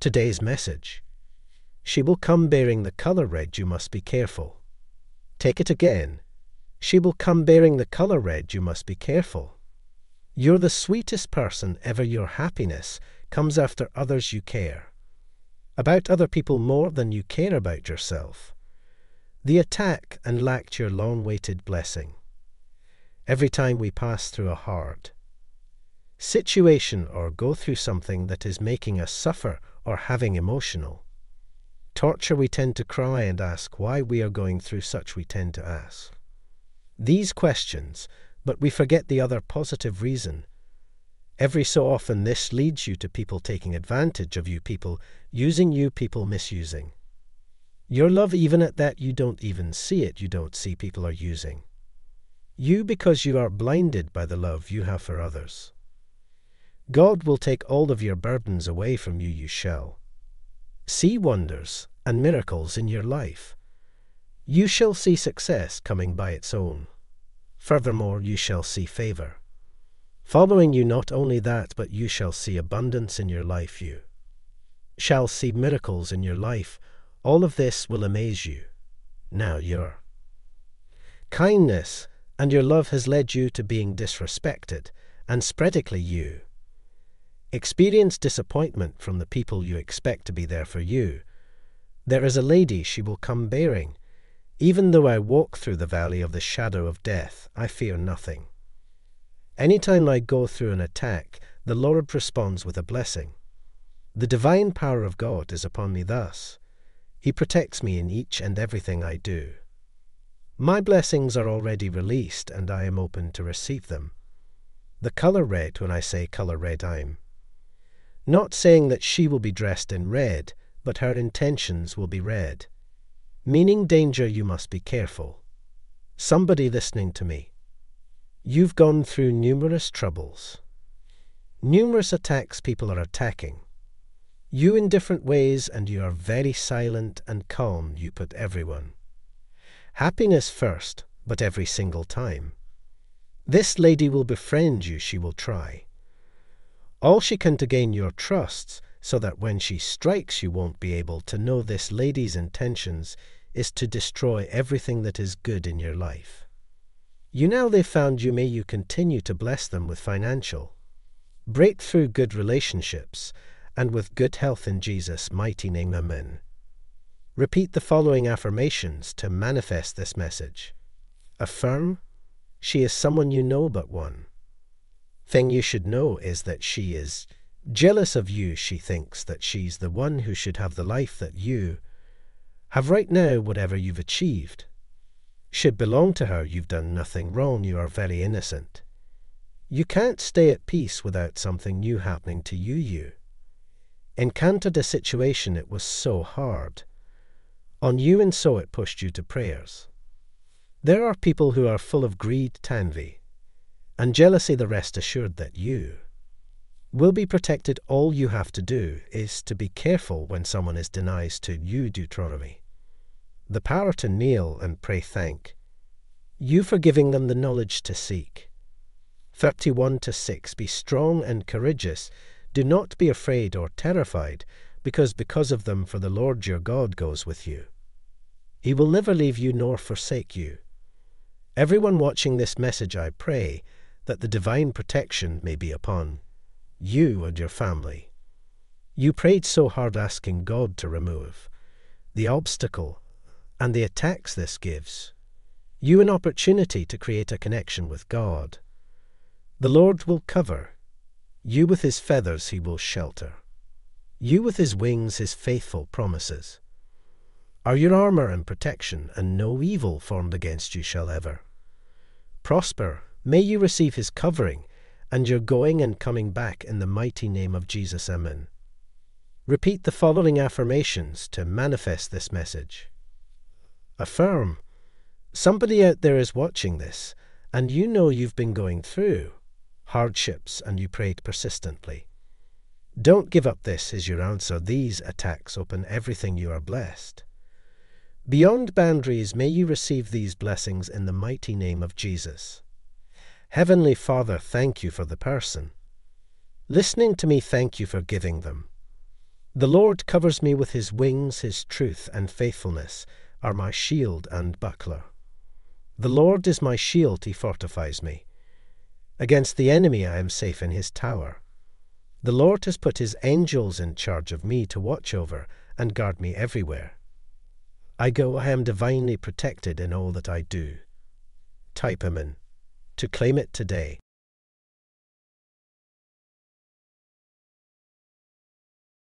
today's message. She will come bearing the color red, you must be careful. Take it again. She will come bearing the color red, you must be careful. You're the sweetest person ever. Your happiness comes after others. You care about other people more than you care about yourself. The attack and lacked your long-awaited blessing. Every time we pass through a hard situation or go through something that is making us suffer or having emotional torture, we tend to cry and ask why we are going through such. We tend to ask these questions, but we forget the other positive reason. Every so often this leads you to people taking advantage of you, people using you, people misusing your love, even at that you don't even see it. You don't see people are using you because you are blinded by the love you have for others. God will take all of your burdens away from you. You shall see wonders and miracles in your life. You shall see success coming by its own. Furthermore, you shall see favor following you. Not only that, but you shall see abundance in your life. You shall see miracles in your life. All of this will amaze you. Now your kindness and your love has led you to being disrespected, and sporadically you experience disappointment from the people you expect to be there for you. There is a lady, she will come bearing. Even though I walk through the valley of the shadow of death, I fear nothing. Anytime I go through an attack, the Lord responds with a blessing. The divine power of God is upon me thus. He protects me in each and everything I do. My blessings are already released and I am open to receive them. The color red, when I say color red, I'm not saying that she will be dressed in red, but her intentions will be red. Meaning danger, you must be careful. Somebody listening to me, you've gone through numerous troubles, numerous attacks. People are attacking you in different ways and you are very silent and calm. You put everyone happiness first, but every single time. This lady will befriend you. She will try all she can to gain your trusts, so that when she strikes you won't be able to know. This lady's intentions is to destroy everything that is good in your life. You now they found you, may you continue to bless them with financial breakthrough, good relationships, and with good health in Jesus' mighty name. Amen. Repeat the following affirmations to manifest this message. Affirm, she is someone you know, but one thing you should know is that she is jealous of you. She thinks that she's the one who should have the life that you have right now. Whatever you've achieved should belong to her. You've done nothing wrong. You are very innocent. You can't stay at peace without something new happening to you. You encountered a situation, it was so hard on you and so it pushed you to prayers. There are people who are full of greed, Tanvi, and jealousy. The rest assured that you will be protected. All you have to do is to be careful when someone is denies to you. Deuteronomy, the power to kneel and pray. Thank you for giving them the knowledge to seek. 31:6. Be strong and courageous. Do not be afraid or terrified, because of them, for the Lord your God goes with you. He will never leave you nor forsake you. Everyone watching this message, I pray that the divine protection may be upon you and your family. You prayed so hard, asking God to remove the obstacle and the attacks. This gives you an opportunity to create a connection with God. The Lord will cover you with his feathers. He will shelter you with his wings. His faithful promises are your armor and protection, and no evil formed against you shall ever prosper. May you receive his covering and your going and coming back in the mighty name of Jesus. Amen. Repeat the following affirmations to manifest this message. Affirm, somebody out there is watching this, and you know you've been going through hardships and you prayed persistently. Don't give up. This is your answer. These attacks open everything. You are blessed beyond boundaries. May you receive these blessings in the mighty name of Jesus. Heavenly Father, thank you for the person listening to me. Thank you for giving them The Lord covers me with his wings, his truth and faithfulness are my shield and buckler. The Lord is my shield, he fortifies me. Against the enemy I am safe in his tower. The Lord has put his angels in charge of me to watch over and guard me everywhere. I am divinely protected in all that I do. Type him in. To claim it today.